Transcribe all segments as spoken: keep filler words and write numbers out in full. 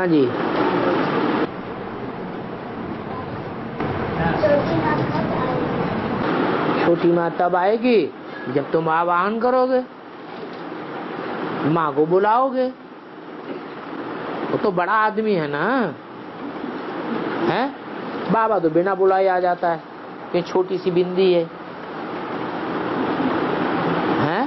हाँ जी, छोटी माँ तब आएगी जब तुम आवाहन करोगे, माँ को बुलाओगे। वो तो बड़ा आदमी है ना, है बाबा तो बिना बुलाए आ जाता है, ये छोटी सी बिंदी है, है?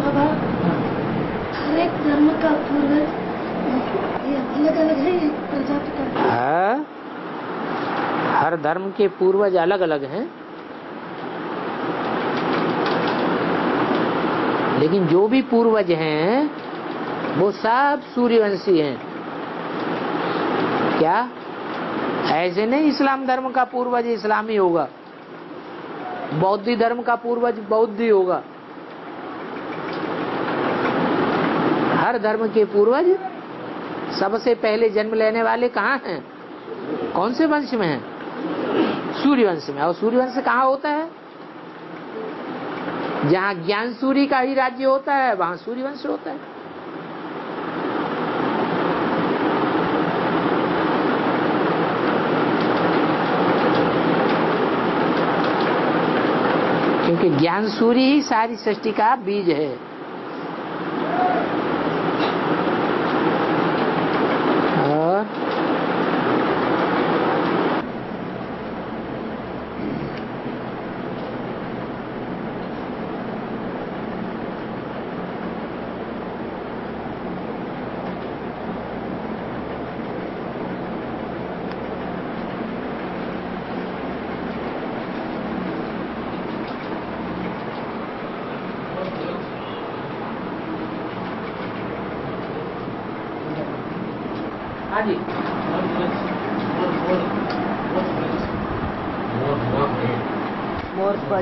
बाबा हर एक धर्म का पूर्वज अलग अलग है, प्रजापिता है। हर धर्म के पूर्वज अलग अलग हैं, लेकिन जो भी पूर्वज हैं वो सब सूर्यवंशी हैं। क्या ऐसे नहीं इस्लाम धर्म का पूर्वज इस्लामी होगा, बौद्ध धर्म का पूर्वज बौद्धी होगा। हर धर्म के पूर्वज, सबसे पहले जन्म लेने वाले कहाँ हैं, कौन से वंश में हैं? सूर्यवंश में। और सूर्यवंश कहाँ होता है? जहाँ ज्ञान सूर्य का ही राज्य होता है वहाँ सूर्यवंश होता है। क्योंकि ज्ञान सूर्य ही सारी सृष्टि का बीज है।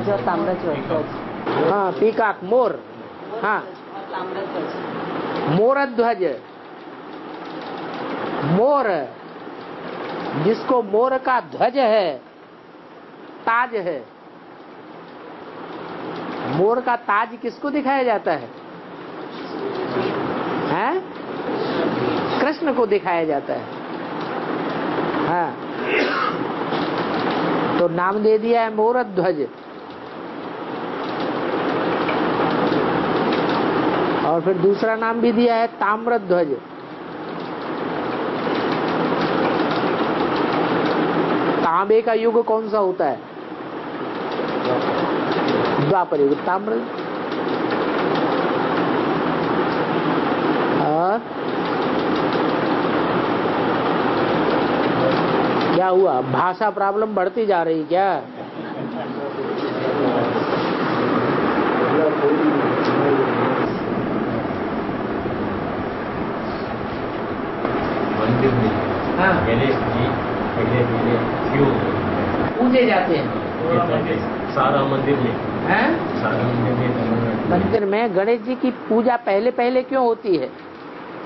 जो ताम्रध्वज, हाँ पीकाक मोर, हाँ मोरध्वज। मोर जिसको मोर का ध्वज है, ताज है। मोर का ताज किसको दिखाया जाता है, हैं? कृष्ण को दिखाया जाता है। हाँ तो नाम दे दिया है मोरध्वज। और फिर दूसरा नाम भी दिया है ताम्रध्वज। तांबे का युग कौन सा होता है? द्वापर युग, ताम्र। और क्या हुआ, भाषा प्रॉब्लम बढ़ती जा रही क्या? गणेश जी क्यों पूजे जाते हैं? सारा मंदिर में, हैं? सारा मंदिर में मंदिर में गणेश जी की पूजा पहले पहले क्यों होती है?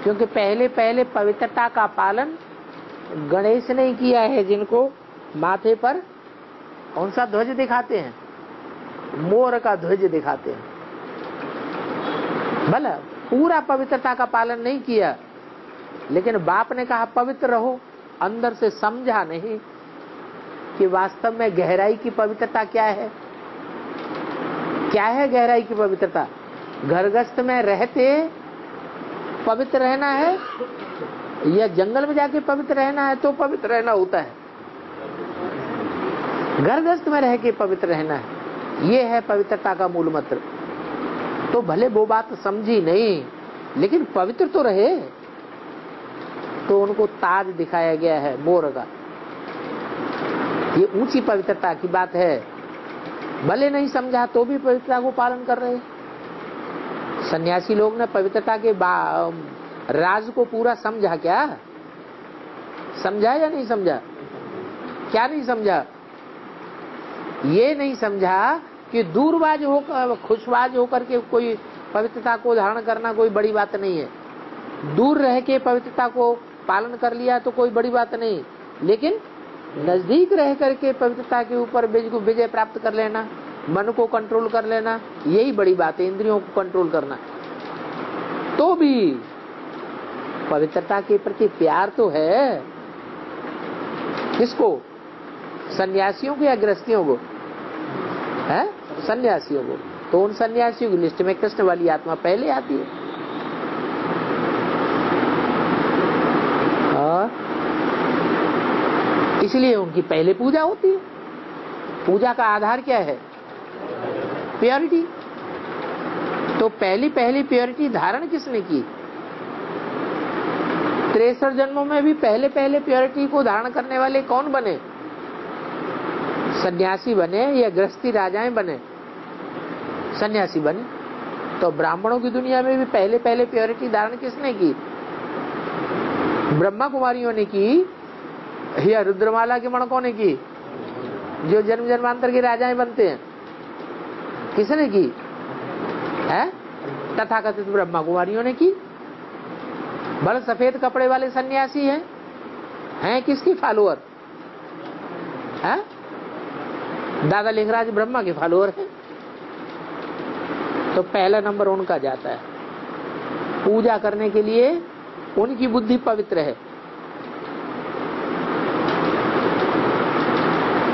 क्योंकि पहले पहले पवित्रता का पालन गणेश ने किया है, जिनको माथे पर कौन सा ध्वज दिखाते हैं, मोर का ध्वज दिखाते हैं। भला पूरा पवित्रता का पालन नहीं किया, लेकिन बाप ने कहा पवित्र रहो, अंदर से समझा नहीं कि वास्तव में गहराई की पवित्रता क्या है। क्या है गहराई की पवित्रता? गृहस्थ में रहते पवित्र रहना है या जंगल में जाके पवित्र रहना है? तो पवित्र रहना होता है, गृहस्थ में रह के पवित्र रहना है। ये है पवित्रता का मूल मंत्र। तो भले वो बात समझी नहीं, लेकिन पवित्र तो रहे, तो उनको ताज दिखाया गया है मोर का। ये ऊंची पवित्रता की बात है। भले नहीं समझा तो भी पवित्रता को पालन कर रहे। सन्यासी लोग ने पवित्रता के राज को पूरा समझा क्या? समझा या नहीं समझा? क्या नहीं समझा? ये नहीं समझा कि दूरबाज होकर, खुशबाज होकर के कोई पवित्रता को धारण करना कोई बड़ी बात नहीं है। दूर रह के पवित्रता को पालन कर लिया तो कोई बड़ी बात नहीं, लेकिन नजदीक रह करके पवित्रता के ऊपर विजय प्राप्त कर लेना मन को कंट्रोल कर लेना, यही बड़ी बात है, इंद्रियों को कंट्रोल करना। तो भी पवित्रता के प्रति प्यार तो है। किसको? सन्यासियों को या गृहस्थियों को? है सन्यासियों को। तो उन सन्यासियों की लिस्ट में कृष्ण वाली आत्मा पहले आती है। इसलिए उनकी पहले पूजा होती है। पूजा का आधार क्या है? प्योरिटी। तो पहली पहली प्योरिटी धारण किसने की? तिरसठ जन्मों में भी पहले पहले प्योरिटी को धारण करने वाले कौन बने? सन्यासी बने या गृहस्थी राजाएं बने? सन्यासी बने। तो ब्राह्मणों की दुनिया में भी पहले पहले प्योरिटी धारण किसने की? ब्रह्मा कुमारियों ने की या रुद्र माला के मणकों ने की, जो जन्म जन्मांतर के राजाएं बनते हैं? किसने की? है तथाकथित ब्रह्मा कुमारियों ने की। बड़े सफेद कपड़े वाले सन्यासी हैं, हैं किसकी फॉलोअर? हैं दादा लिंगराज ब्रह्मा के फॉलोअर हैं। तो पहला नंबर उनका जाता है। पूजा करने के लिए उनकी बुद्धि पवित्र है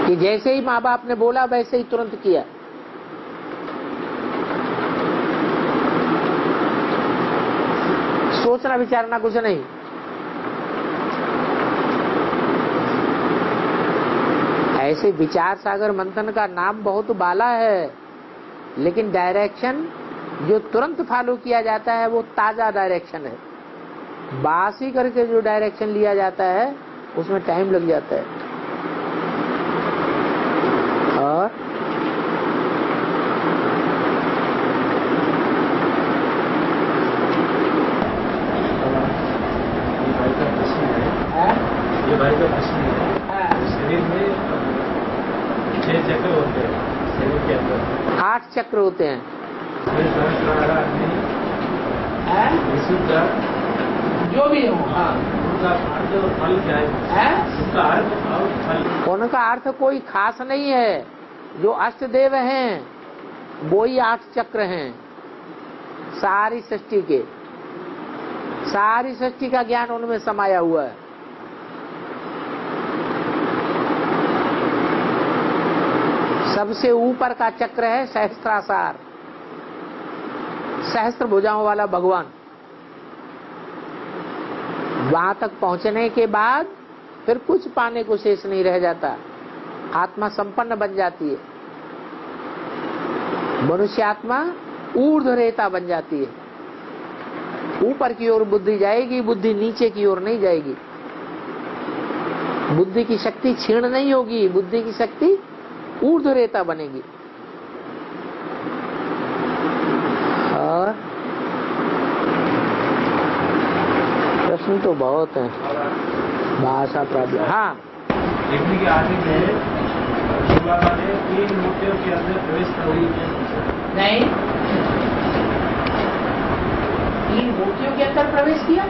कि जैसे ही माँ बाप ने बोला वैसे ही तुरंत किया। सोचना विचारना कुछ नहीं। ऐसे विचार सागर मंथन का नाम बहुत बाला है, लेकिन डायरेक्शन जो तुरंत फॉलो किया जाता है वो ताजा डायरेक्शन है। बासी करके जो डायरेक्शन लिया जाता है उसमें टाइम लग जाता है। और आठ चक्र होते हैं। जो भी हो उनका अर्थ कोई खास नहीं है। जो अष्टदेव हैं वो ही आठ चक्र हैं सारी सृष्टि के। सारी सृष्टि का ज्ञान उनमें समाया हुआ है। सबसे ऊपर का चक्र है सहस्त्रासार, सहस्त्र भुजाओं वाला भगवान। वहां तक पहुंचने के बाद फिर कुछ पाने को शेष नहीं रह जाता। आत्मा संपन्न बन जाती है। मनुष्य आत्मा ऊर्ध्वरेता बन जाती है। ऊपर की ओर बुद्धि जाएगी, बुद्धि नीचे की ओर नहीं जाएगी। बुद्धि की शक्ति क्षीण नहीं होगी, बुद्धि की शक्ति ऊर्ध्वरेता बनेगी। और प्रश्न तो बहुत है, भाषा प्रॉब्लम। हाँ, देखने के आगे तीन मूर्तियों के अंदर प्रवेश कर रही है। नहीं, तीन मूर्तियों के अंदर प्रवेश किया।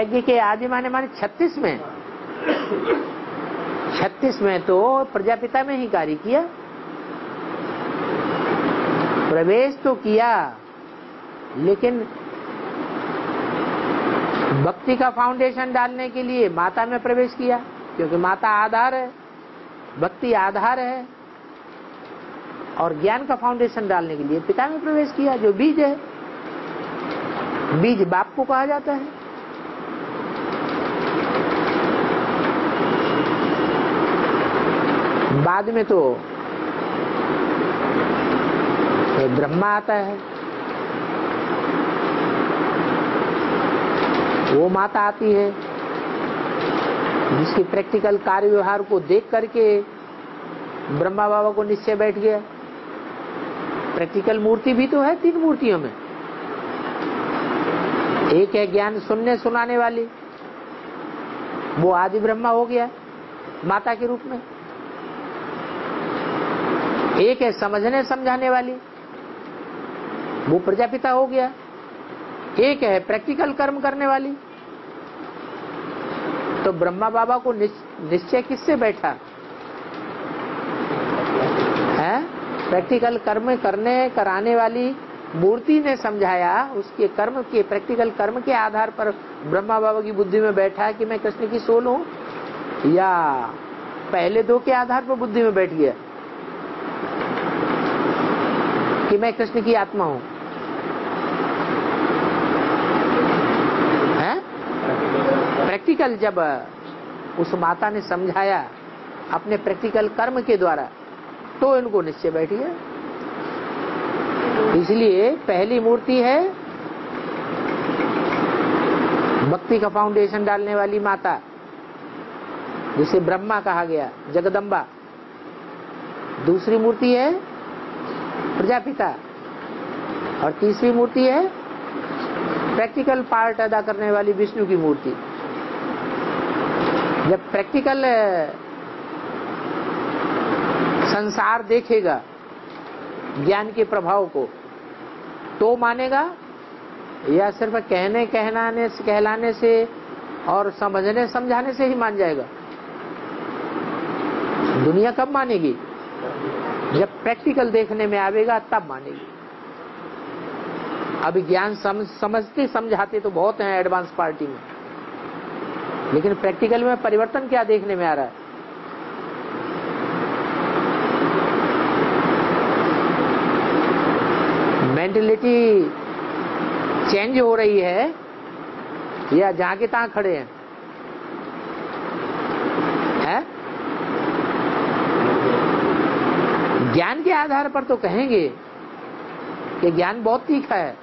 यज्ञ के आदि माने माने छत्तीस में, छत्तीस में तो प्रजापिता में ही कार्य किया। प्रवेश तो किया, लेकिन भक्ति का फाउंडेशन डालने के लिए माता में प्रवेश किया, क्योंकि माता आधार है, भक्ति आधार है। और ज्ञान का फाउंडेशन डालने के लिए पिता में प्रवेश किया, जो बीज है। बीज बाप को कहा जाता है। बाद में तो ब्रह्मा आता है, वो माता आती है जिसके प्रैक्टिकल कार्य व्यवहार को देख करके ब्रह्मा बाबा को निश्चय बैठ गया। प्रैक्टिकल मूर्ति भी तो है तीन मूर्तियों में। एक है ज्ञान सुनने सुनाने वाली, वो आदि ब्रह्मा हो गया माता के रूप में। एक है समझने समझाने वाली, वो प्रजापिता हो गया। एक है प्रैक्टिकल कर्म करने वाली, तो ब्रह्मा बाबा को निश्चय किससे बैठा है? प्रैक्टिकल कर्म करने कराने वाली मूर्ति ने समझाया, उसके कर्म के प्रैक्टिकल कर्म के आधार पर ब्रह्मा बाबा की बुद्धि में बैठा कि मैं कृष्ण की सोल हूँ, या पहले दो के आधार पर बुद्धि में बैठ गया कि मैं कृष्ण की आत्मा हूँ? प्रैक्टिकल जब उस माता ने समझाया अपने प्रैक्टिकल कर्म के द्वारा, तो इनको निश्चय बैठ गया। इसलिए पहली मूर्ति है भक्ति का फाउंडेशन डालने वाली माता, जिसे ब्रह्मा कहा गया, जगदम्बा। दूसरी मूर्ति है प्रजापिता, और तीसरी मूर्ति है प्रैक्टिकल पार्ट अदा करने वाली विष्णु की मूर्ति। जब प्रैक्टिकल संसार देखेगा ज्ञान के प्रभाव को, तो मानेगा, या सिर्फ कहने कहनाने कहलाने से और समझने समझाने से ही मान जाएगा? दुनिया कब मानेगी? जब प्रैक्टिकल देखने में आवेगा तब मानेगी। अभी ज्ञान समझ, समझते समझाते तो बहुत हैं एडवांस पार्टी में, लेकिन प्रैक्टिकल में परिवर्तन क्या देखने में आ रहा है? मेंटलिटी चेंज हो रही है, या जहां के तहां खड़े हैं? है? ज्ञान के आधार पर तो कहेंगे कि ज्ञान बहुत तीखा है,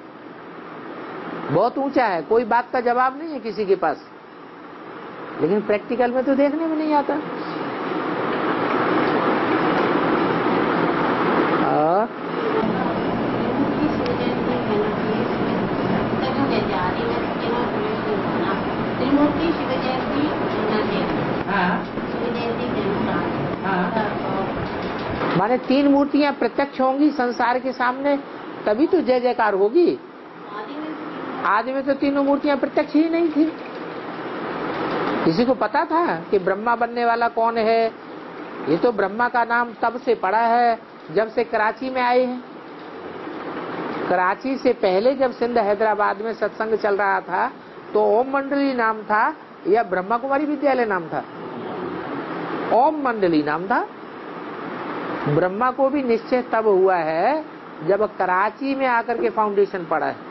बहुत ऊंचा है, कोई बात का जवाब नहीं है किसी के पास, लेकिन प्रैक्टिकल में तो देखने में नहीं आता। और माने तीन मूर्तियां प्रत्यक्ष होंगी संसार के सामने, तभी तो जय जयकार होगी। आदि में तो तीनों मूर्तियां प्रत्यक्ष ही नहीं थी। किसी को पता था कि ब्रह्मा बनने वाला कौन है? ये तो ब्रह्मा का नाम तब से पड़ा है जब से कराची में आए हैं। कराची से पहले जब सिंध हैदराबाद में सत्संग चल रहा था, तो ओम मंडली नाम था या ब्रह्मा कुमारी विद्यालय नाम था? ओम मंडली नाम था। ब्रह्मा को भी निश्चय तब हुआ है जब कराची में आकर के फाउंडेशन पड़ा है।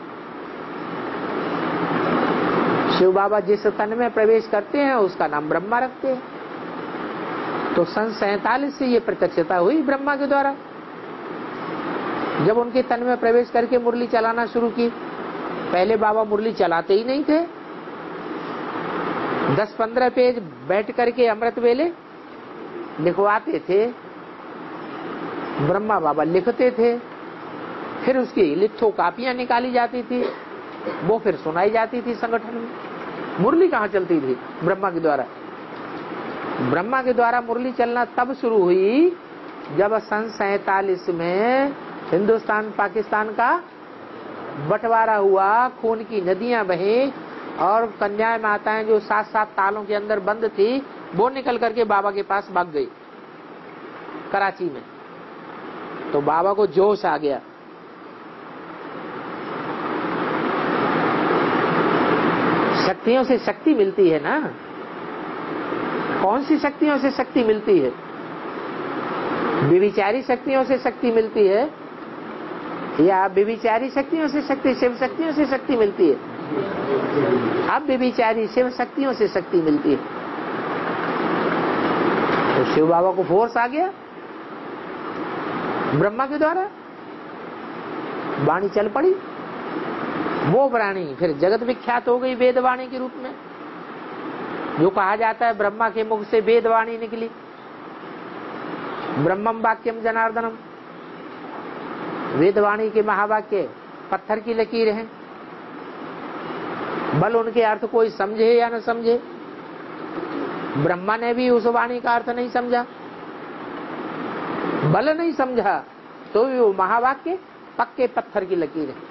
शिव बाबा जिस तन में प्रवेश करते हैं उसका नाम ब्रह्मा रखते हैं। तो सन सैतालीस से ये प्रत्यक्षता हुई ब्रह्मा के द्वारा, जब उनके तन में प्रवेश करके मुरली चलाना शुरू की। पहले बाबा मुरली चलाते ही नहीं थे, दस पंद्रह पेज बैठ करके अमृत वेले लिखवाते थे। ब्रह्मा बाबा लिखते थे, फिर उसकी लिथो कापियां निकाली जाती थी, वो फिर सुनाई जाती थी संगठन में। मुरली कहाँ चलती थी? ब्रह्मा के द्वारा। ब्रह्मा के द्वारा मुरली चलना तब शुरू हुई जब सन सैतालीस में हिंदुस्तान पाकिस्तान का बंटवारा हुआ, खून की नदियां बही, और कन्याएं माताएं जो सात सात तालों के अंदर बंद थी, वो निकल करके बाबा के पास भाग गई कराची में। तो बाबा को जोश आ गया, शक्तियों से शक्ति मिलती है ना। कौन सी शक्तियों से शक्ति मिलती है? विविचारी शक्तियों से शक्ति मिलती है, या विविचारी शक्तियों से शक्ति शिव शक्तियों से शक्ति मिलती है? अब विविचारी शिव शक्तियों से शक्ति मिलती है। तो शिव बाबा को फोर्स आ गया ब्रह्मा के द्वारा, वाणी चल पड़ी। वो वाणी फिर जगत विख्यात हो गई वेद वाणी के रूप में, जो कहा जाता है ब्रह्मा के मुख से वेद वाणी निकली, ब्रह्मम वाक्यम जनार्दनम। वेद वाणी के महावाक्य पत्थर की लकीर हैं, बल उनके अर्थ कोई समझे या न समझे। ब्रह्मा ने भी उस वाणी का अर्थ नहीं समझा, बल नहीं समझा, तो वो महावाक्य पक्के पत्थर की लकीर है,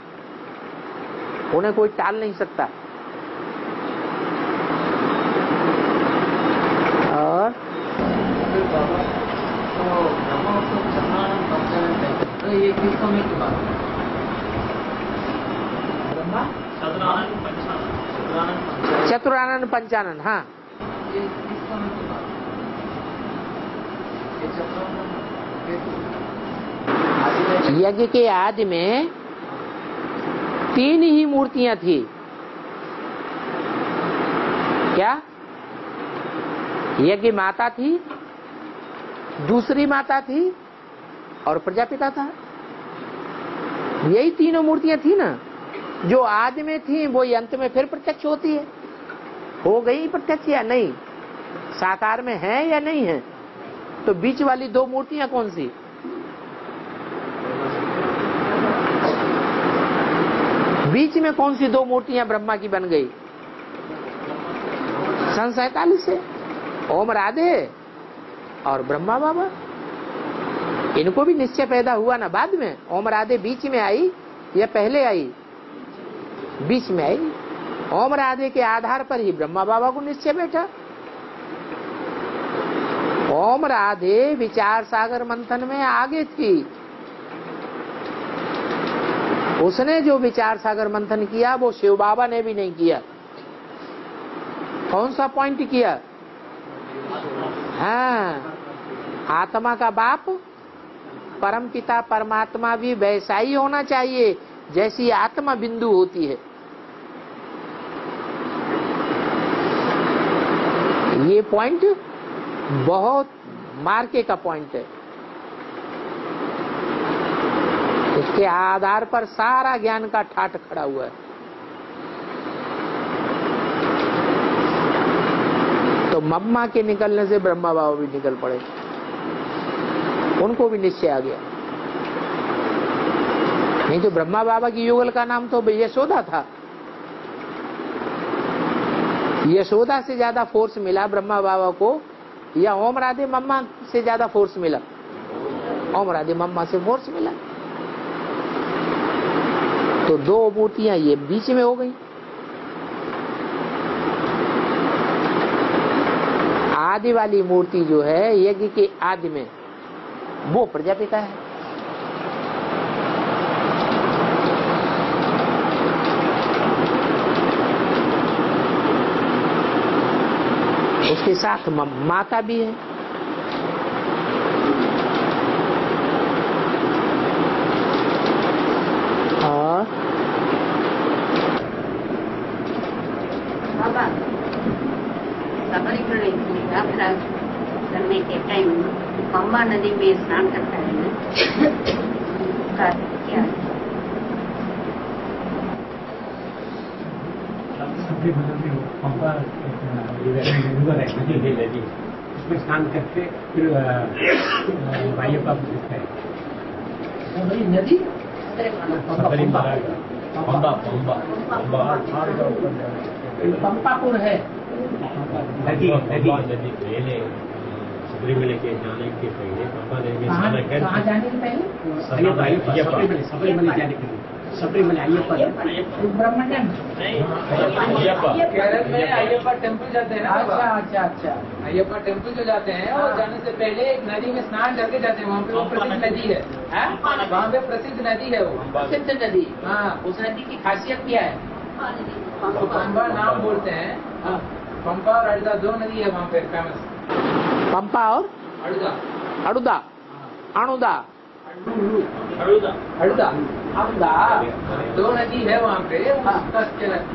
उन्हें कोई टाल नहीं सकता। होने के बाद चतुरानन पंचानन, हाँ यज्ञ के आदि में तीन ही मूर्तियां थी। क्या यज्ञ माता थी, दूसरी माता थी और प्रजापिता था। यही तीनों मूर्तियां थी ना, जो आद में थी वो अंत में फिर प्रत्यक्ष होती है। हो गई प्रत्यक्ष या नहीं, साकार में है या नहीं है। तो बीच वाली दो मूर्तियां कौन सी? बीच में कौन सी दो मूर्तियां ब्रह्मा की बन गई? सन सैतालीस से ओम राधे और ब्रह्मा बाबा। इनको भी निश्चय पैदा हुआ ना बाद में। ओम राधे बीच में आई या पहले आई? बीच में आई। ओम राधे के आधार पर ही ब्रह्मा बाबा को निश्चय बैठा। ओम राधे विचार सागर मंथन में आगे थी। उसने जो विचार सागर मंथन किया वो शिव बाबा ने भी नहीं किया। कौन सा पॉइंट किया? हाँ, आत्मा का बाप परम पिता परमात्मा भी वैसा ही होना चाहिए जैसी आत्मा बिंदु होती है। ये पॉइंट बहुत मार्के का पॉइंट है। इसके आधार पर सारा ज्ञान का ठाट खड़ा हुआ है। तो मम्मा के निकलने से ब्रह्मा बाबा भी निकल पड़े, उनको भी निश्चय आ गया। नहीं तो ब्रह्मा बाबा की युगल का नाम तो यशोदा था। यशोदा से ज्यादा फोर्स मिला ब्रह्मा बाबा को या ओम राधे मम्मा से ज्यादा फोर्स मिला? ओम राधे मम्मा से फोर्स मिला। तो दो मूर्तियां ये बीच में हो गई। आदि वाली मूर्ति जो है यज्ञ के आदि में, वो प्रजापिता है। उसके साथ माता भी है। और बाबा करने के टाइम पंपा नदी में स्नान करता है ना, क्या सबके बदल में पंपा उसमें स्नान करके फिर अय्यप्पा पूछता है नदी पंपा कौन है? नदी नदी नदी पहले सबरीमले के जाने के पहले पंपा नदी कहाँ जाने के पहले सबरीमले जाने के लिए सबरीमले अय्यप्पा अय्यप्पा टेम्पल जाते हैं ना। अच्छा अच्छा अच्छा अय्यप्पा टेम्पल जो जाते हैं और जाने से पहले एक नदी में स्नान करके जाते हैं। वहाँ पे वो प्रसिद्ध नदी है, वहाँ पे प्रसिद्ध नदी है, वो प्रसिद्ध नदी। हाँ, उस नदी की खासियत क्या है? पंपा नाम बोलते हैं। पंपा और अड़ुदा दो नदी है वहाँ पे फेमस। पंपा और अड़ुदा अड़ुदा अड़ुदा अड़ुदा अड़ुदा दो नदी है वहाँ पे।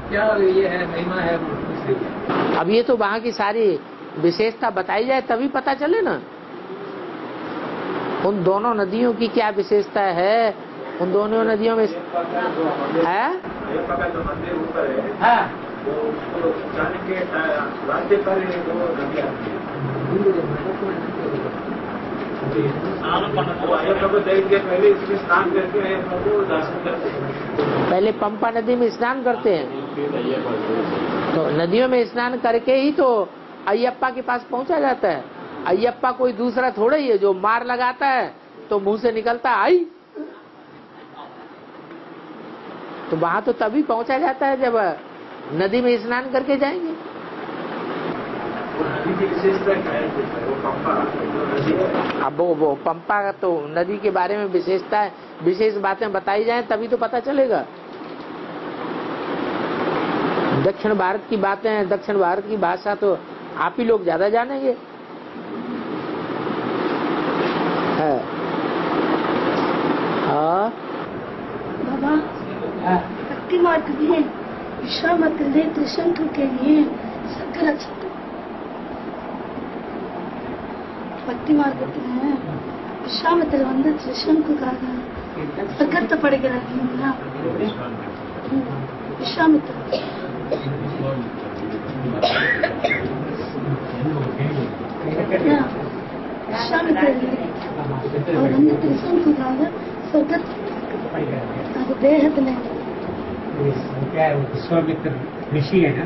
क्या ये है महिमा है? अब ये तो वहाँ की सारी विशेषता बताई जाए तभी पता चले ना उन दोनों नदियों की क्या विशेषता है। उन दोनों नदियों में है पहले पंपा नदी में स्नान करते हैं। तो नदियों में स्नान करके ही तो अय्यप्पा के पास पहुंचा जाता है। अय्यप्पा कोई दूसरा थोड़ा ही है जो मार लगाता है तो मुंह से निकलता आई। तो वहां तो तभी पहुंचा जाता है जब नदी में स्नान करके जाएंगे। अब वो वो पंपा का तो नदी के बारे में विशेषता है, विशेष बातें बताई जाएं तभी तो पता चलेगा। दक्षिण भारत की बातें हैं, दक्षिण भारत की भाषा तो आप ही लोग ज्यादा जानेंगे। हाँ बाबा, भक्ति मार्ग में विश्वामित्र ने त्रिशंकु के लिए शंकर अच्छा भक्ति मार्ग विश्वामित्र வந்து त्रिशंकुக்காக சங்கடப்படுகிறார் இல்லையா? विश्वामित्र विश्वामित्र அவர் வந்து त्रिशंकुக்காக சங்கடப்படுகிறார் அது தேகத்துல क्या है। वो विश्वामित्र ऋषि है ना,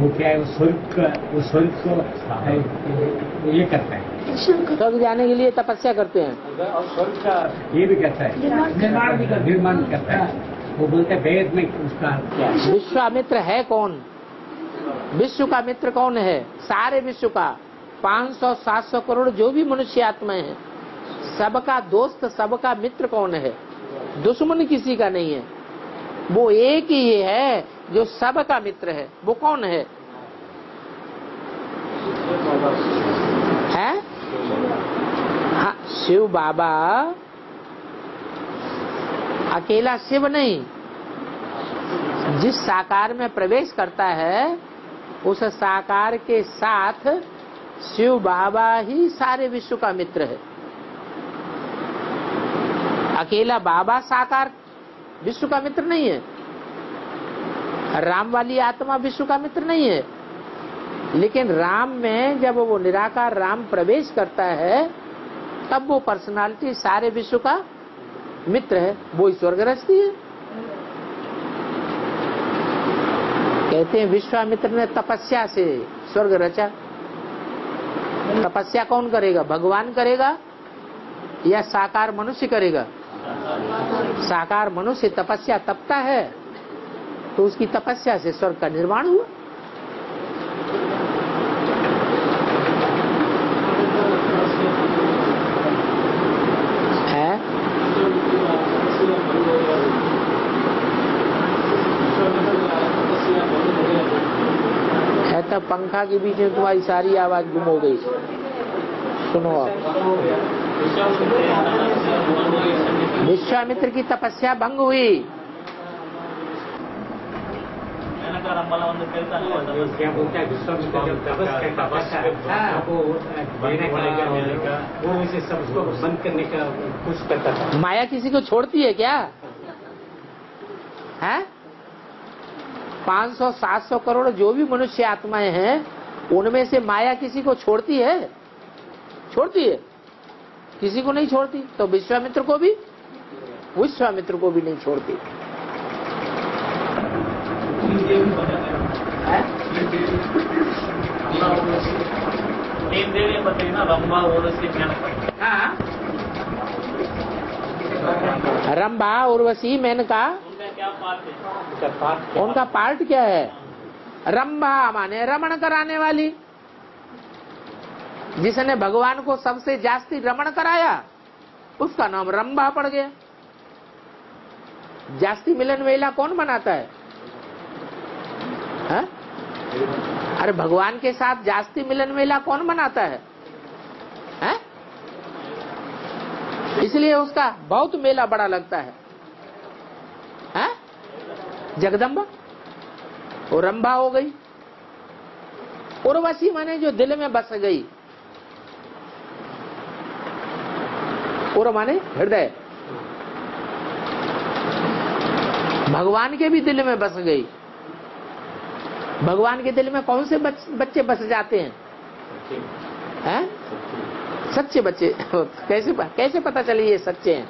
वो क्या है, वो स्वर्ग का, वो स्वर्ग को ये करता है, स्वर्ग जाने के लिए तपस्या करते हैं और स्वर्ग का ये भी करता है, निर्माण भी निर्माण करता है। वो बोलते हैं वेद में उसका विश्वामित्र है कौन, विश्व का मित्र कौन है, सारे विश्व का पाँच सौ सात सौ करोड़ जो भी मनुष्य आत्मा है सबका दोस्त सबका मित्र कौन है, दुश्मन किसी का नहीं है। वो एक ही है जो सबका मित्र है, वो कौन है? है हाँ, शिव बाबा। अकेला शिव नहीं, जिस साकार में प्रवेश करता है उस साकार के साथ शिव बाबा ही सारे विश्व का मित्र है। अकेला बाबा साकार विश्व का मित्र नहीं है, राम वाली आत्मा विश्व का मित्र नहीं है, लेकिन राम में जब वो निराकार राम प्रवेश करता है तब वो पर्सनालिटी सारे विश्व का मित्र है, वो ईश्वर ग्रस्ती है। कहते हैं विश्वामित्र ने तपस्या से स्वर्ग रचा। तपस्या कौन करेगा, भगवान करेगा या साकार मनुष्य करेगा? साकार मनुष्य तपस्या तपता है तो उसकी तपस्या से स्वर्ग का निर्माण हुआ। है तो पंखा के बीच में तुम्हारी सारी आवाज गुम हो गई। सुनो आप, विश्वामित्र की तपस्या भंग हुई। माया किसी को छोड़ती है क्या? है पाँच सौ सात सौ करोड़ जो भी मनुष्य आत्माएं हैं उनमें से माया किसी को छोड़ती है? छोड़ती है, किसी को नहीं छोड़ती। तो विश्वामित्र को भी विश्वामित्र को भी नहीं छोड़ती। रम्भा उर्वशी मेनका उनका पार्ट क्या है? रम्भा माने रमण कराने वाली, जिसने भगवान को सबसे जास्ती रमण कराया उसका नाम रम्भा पड़ गया। जास्ती मिलन मेला कौन मनाता है? हा? अरे भगवान के साथ जास्ती मिलन मेला कौन मनाता है? हा? इसलिए उसका बहुत मेला बड़ा लगता है। हा? जगदम्बा और रम्भा हो गई। उर्वशी माने जो दिल में बस गई, और माने हृदय, भगवान के भी दिल में बस गई। भगवान के दिल में कौन से बच, बच्चे बस जाते हैं? हैं सच्चे बच्चे। कैसे कैसे पता चले ये सच्चे हैं?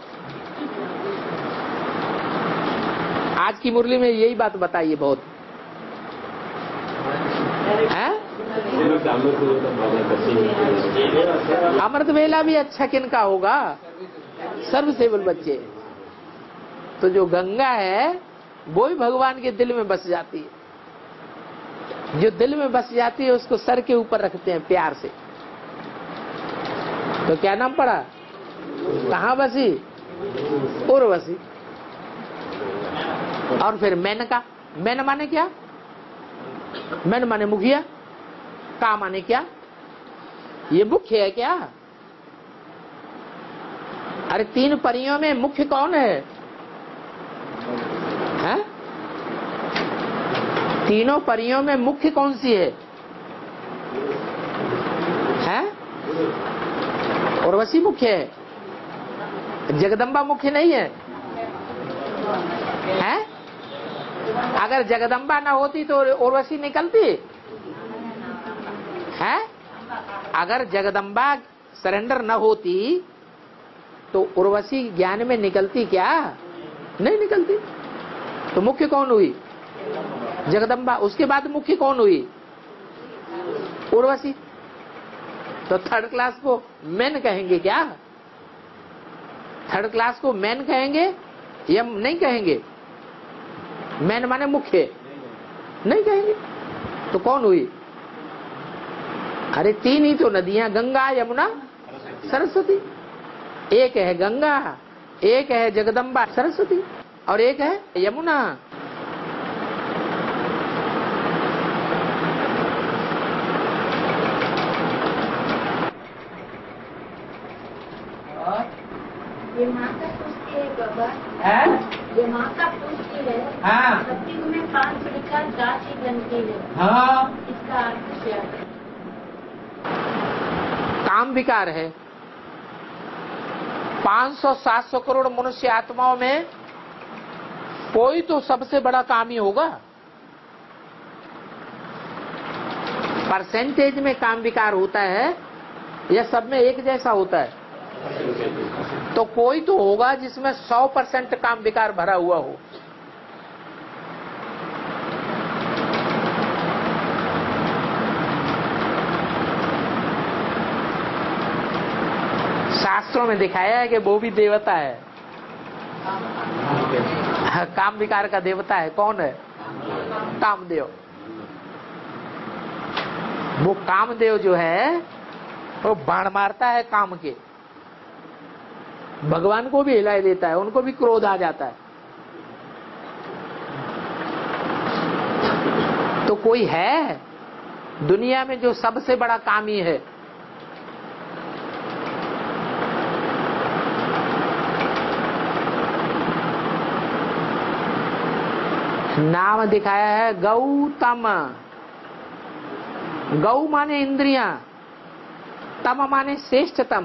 आज की मुरली में यही बात बताइए। बहुत है अमृत वेला भी अच्छा किनका होगा? सर्वसेवल बच्चे। तो जो गंगा है वो भी भगवान के दिल में बस जाती है। जो दिल में बस जाती है उसको सर के ऊपर रखते हैं प्यार से। तो क्या नाम पड़ा, कहाँ बसी, उर्वशी। और फिर मैन का, मैन माने क्या, मैन माने मुखिया, का माने क्या, ये मुख्य है क्या? अरे तीन परियों में मुख्य कौन है? हैं? तीनों परियों में मुख्य कौन सी है? हैं? उर्वशी मुख्य है, जगदम्बा मुख्य नहीं है, हैं? अगर जगदम्बा ना होती तो उर्वशी निकलती है? अगर जगदम्बा सरेंडर ना होती तो उर्वशी ज्ञान में निकलती क्या? नहीं निकलती। तो मुख्य कौन हुई? जगदम्बा। उसके बाद मुख्य कौन हुई? उर्वशी। तो थर्ड क्लास को मैन कहेंगे क्या? थर्ड क्लास को मैन कहेंगे या नहीं कहेंगे? मैन माने मुख्य, नहीं कहेंगे। तो कौन हुई? अरे तीन ही तो नदियां, गंगा यमुना सरस्वती। एक है गंगा, एक है जगदम्बा सरस्वती, और एक है यमुना। ये माँ का पुष्टि है बाबा, ये माँ का पुष्टि है। हाँ। में पांच लिखा दासी बनती है। हाँ। इसका अर्थ क्या है? काम विकार है। पाँच सौ सात सौ करोड़ मनुष्य आत्माओं में कोई तो सबसे बड़ा काम ही होगा। परसेंटेज में काम विकार होता है या सब में एक जैसा होता है? तो कोई तो होगा जिसमें सौ परसेंट काम विकार भरा हुआ हो। शास्त्रों में दिखाया है कि वो भी देवता है, काम विकार का देवता है। कौन है? कामदेव। वो कामदेव जो है वो बाण मारता है काम के, भगवान को भी हिला देता है, उनको भी क्रोध आ जाता है। तो कोई है दुनिया में जो सबसे बड़ा कामी है? नाम दिखाया है गौतम। गौ माने इंद्रियां, तम माने श्रेष्ठतम,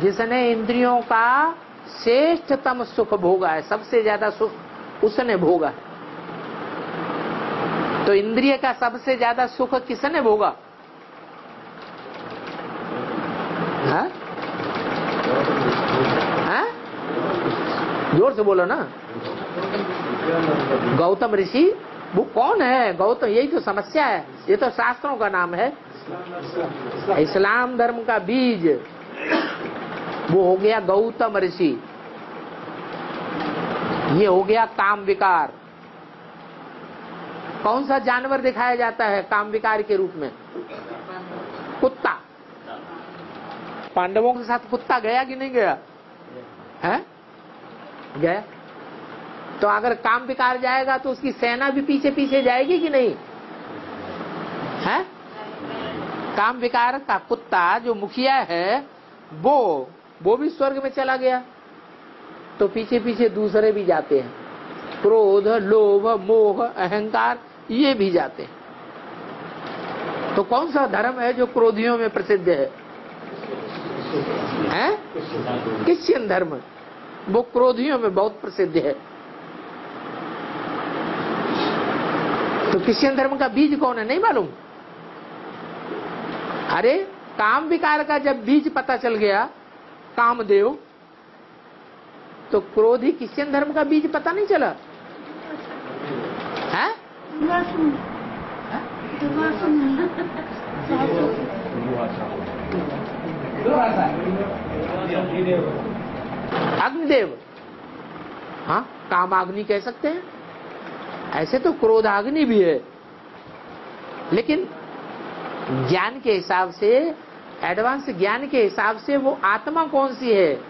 जिसने इंद्रियों का श्रेष्ठतम सुख भोगा है, सबसे ज्यादा सुख उसने भोगा है। तो इंद्रिय का सबसे ज्यादा सुख किसने भोगा? हाँ? हाँ? जोर से बोलो ना। गौतम ऋषि। वो कौन है गौतम? यही तो समस्या है। ये तो शास्त्रों का नाम है। इस्लाम धर्म का बीज वो हो गया गौतम ऋषि। ये हो गया काम विकार। कौन सा जानवर दिखाया जाता है काम विकार के रूप में? कुत्ता। पांडवों के साथ कुत्ता गया कि नहीं गया? है? गया। तो अगर काम विकार जाएगा तो उसकी सेना भी पीछे पीछे जाएगी कि नहीं? है? काम विकार का कुत्ता जो मुखिया है वो वो भी स्वर्ग में चला गया तो पीछे पीछे दूसरे भी जाते हैं। क्रोध, लोभ, मोह, अहंकार ये भी जाते हैं। तो कौन सा धर्म है जो क्रोधियों में प्रसिद्ध है? हैं? क्रिश्चियन धर्म। वो क्रोधियों में बहुत प्रसिद्ध है। तो क्रिश्चियन धर्म का बीज कौन है? नहीं मालूम। अरे काम विकार का जब बीज पता चल गया कामदेव, तो क्रोधी क्रिश्चियन धर्म का बीज पता नहीं चला? है? अग्निदेव। हाँ, काम अग्नि कह सकते हैं। ऐसे तो क्रोधाग्नि भी है लेकिन ज्ञान के हिसाब से, एडवांस ज्ञान के हिसाब से वो आत्मा कौन सी है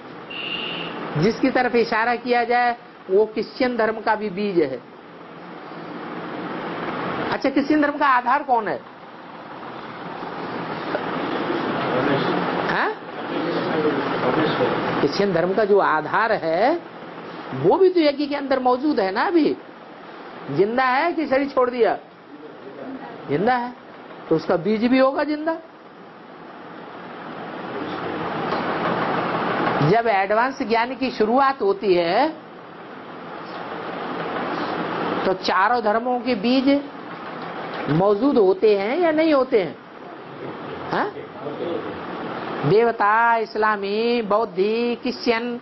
जिसकी तरफ इशारा किया जाए, वो क्रिश्चियन धर्म का भी बीज है। अच्छा, क्रिश्चियन धर्म का आधार कौन है? क्रिश्चियन धर्म का जो आधार है वो भी तो यज्ञ के अंदर मौजूद है ना। अभी जिंदा है कि शरीर छोड़ दिया? जिंदा है, तो उसका बीज भी होगा जिंदा। जब एडवांस ज्ञान की शुरुआत होती है तो चारों धर्मों के बीज मौजूद होते हैं या नहीं होते हैं? हा? देवता, इस्लामी, बौद्धी, क्रिश्चियन,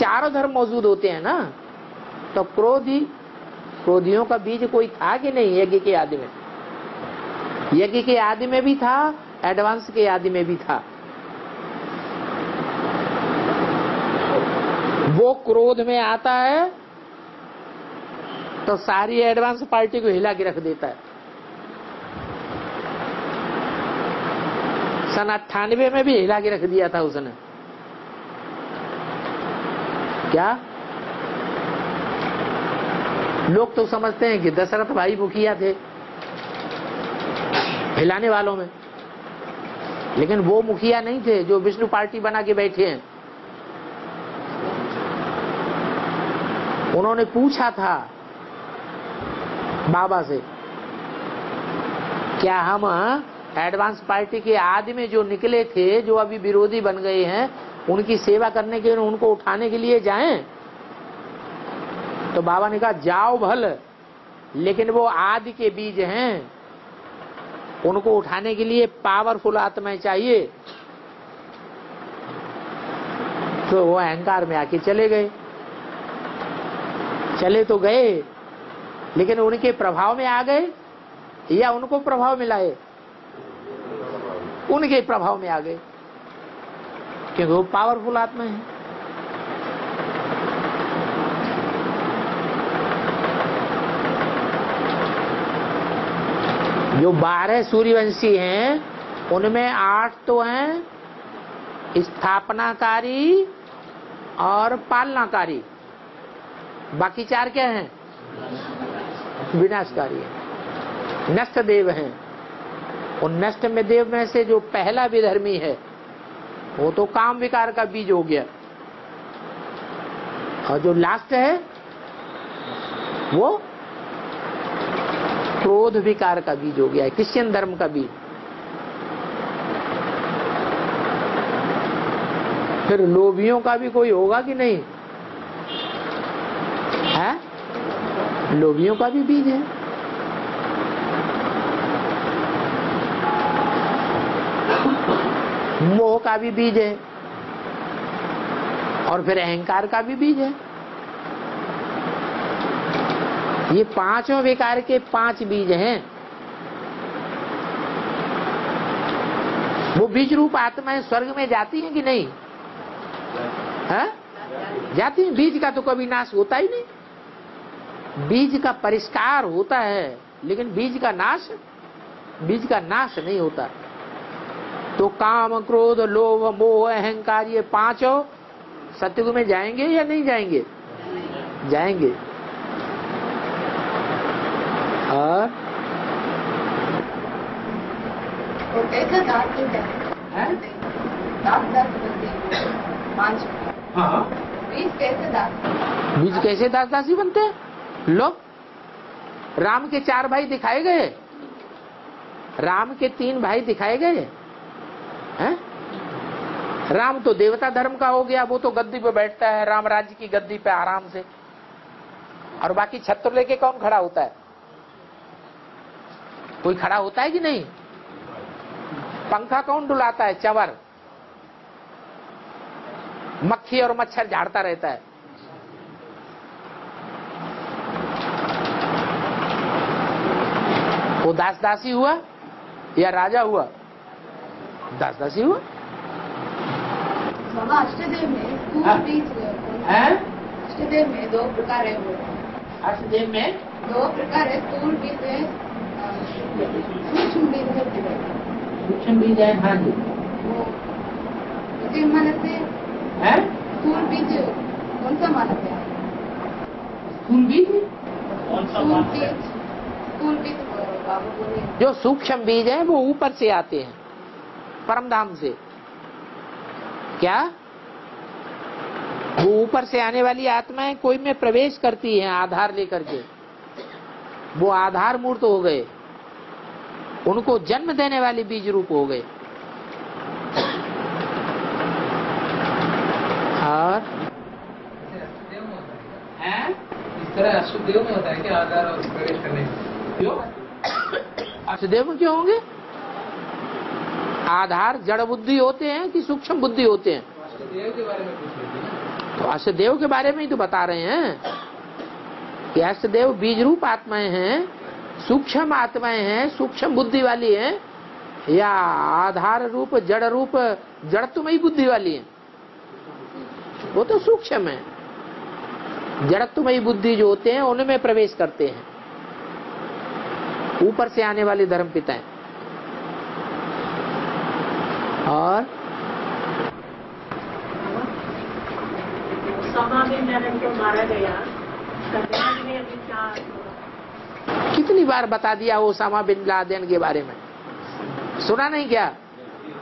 चारों धर्म मौजूद होते हैं ना। तो क्रोधी, क्रोधियों का बीज कोई था कि नहीं यज्ञ के आदि में? यज्ञ के आदि में भी था, एडवांस के आदि में भी था। वो क्रोध में आता है तो सारी एडवांस पार्टी को हिला के रख देता है। सन अट्ठानवे में भी हिला के रख दिया था उसने। क्या लोग तो समझते हैं कि दशरथ भाई मुखिया थे हिलाने वालों में, लेकिन वो मुखिया नहीं थे जो विष्णु पार्टी बना के बैठे हैं। उन्होंने पूछा था बाबा से, क्या हम एडवांस पार्टी के आदि में जो निकले थे, जो अभी विरोधी बन गए हैं, उनकी सेवा करने के लिए, उनको उठाने के लिए जाएं? तो बाबा ने कहा जाओ भल, लेकिन वो आदि के बीज हैं, उनको उठाने के लिए पावरफुल आत्माएं चाहिए। तो वो अहंकार में आके चले गए। चले तो गए, लेकिन उनके प्रभाव में आ गए या उनको प्रभाव मिलाए? उनके प्रभाव में आ गए, क्योंकि वो पावरफुल आत्मा है। जो बारह सूर्यवंशी हैं, उनमें आठ तो हैं स्थापनाकारी और पालनाकारी, बाकी चार क्या हैं? विनाशकारी है, नष्ट देव हैं। उन नष्ट में देव में से जो पहला विधर्मी है वो तो काम विकार का बीज हो गया, और जो लास्ट है वो क्रोध विकार का बीज हो गया है, क्रिश्चियन धर्म का बीज। फिर लोभियों का भी कोई होगा कि नहीं है? लोभियों का भी बीज है। मोह का भी बीज है, और फिर अहंकार का भी बीज है। ये पांचों विकार के पांच बीज हैं। वो बीज रूप आत्माएं स्वर्ग में जाती हैं कि नहीं है? जाती हैं। बीज का तो कभी नाश होता ही नहीं। बीज का परिष्कार होता है, लेकिन बीज का नाश, बीज का नाश नहीं होता। तो काम, क्रोध, लोभ, मोह, अहंकार, ये पांचों सतयुग में जाएंगे या नहीं जाएंगे? जाएंगे। और बीज कैसे दास दासी बनते हैं? लोग, राम के चार भाई दिखाए गए, राम के तीन भाई दिखाए गए है? राम तो देवता धर्म का हो गया, वो तो गद्दी पे बैठता है, राम राज्य की गद्दी पे आराम से, और बाकी छत्र लेके कौन खड़ा होता है? कोई खड़ा होता है कि नहीं? पंखा कौन डुलाता है? चंवर। मक्खी और मच्छर झाड़ता रहता है। वो दास दासी हुआ या राजा हुआ? दास दासी हुआ। बाबा, अष्टदेव में टू बीज हुए। अष्टदेव में दो प्रकार है। अष्टदेव में दो प्रकार है, टू बीज है, सूक्ष्म बीज है, हाँ जी। स्थूल बीज कौन सा माना गया? स्थूल बीज कौन सा माना? स्थूल बीज जो सूक्ष्म बीज है वो ऊपर से आते हैं, परमधाम से। क्या वो ऊपर से आने वाली आत्माएं कोई में प्रवेश करती हैं आधार लेकर के, वो आधार मूर्त हो गए, उनको जन्म देने वाले बीज रूप हो गए। और हैं इस तरह अष्टदेव में होता है कि आधार और प्रवेश करने। क्यों अष्टदेव में क्यों होंगे? आधार जड़ बुद्धि होते हैं कि सूक्ष्म बुद्धि होते हैं? अष्टदेव के बारे में पूछ लेते हैं। तो अष्टदेव के बारे में ही तो बता रहे हैं कि अष्टदेव बीज रूप आत्माएं हैं, सूक्ष्म आत्माएं हैं, सूक्ष्म बुद्धि वाली हैं, या आधार रूप जड़ रूप जड़त्वमयी बुद्धि वाली हैं? वो तो सूक्ष्म है। जड़त्वमयी बुद्धि जो होते हैं उनमें प्रवेश करते हैं ऊपर से आने वाले धर्मपिताएं। और ओसामा बिन लादेन को मारा गया में अभी क्या? कितनी बार बता दिया ओसामा बिन लादेन के बारे में, सुना नहीं क्या?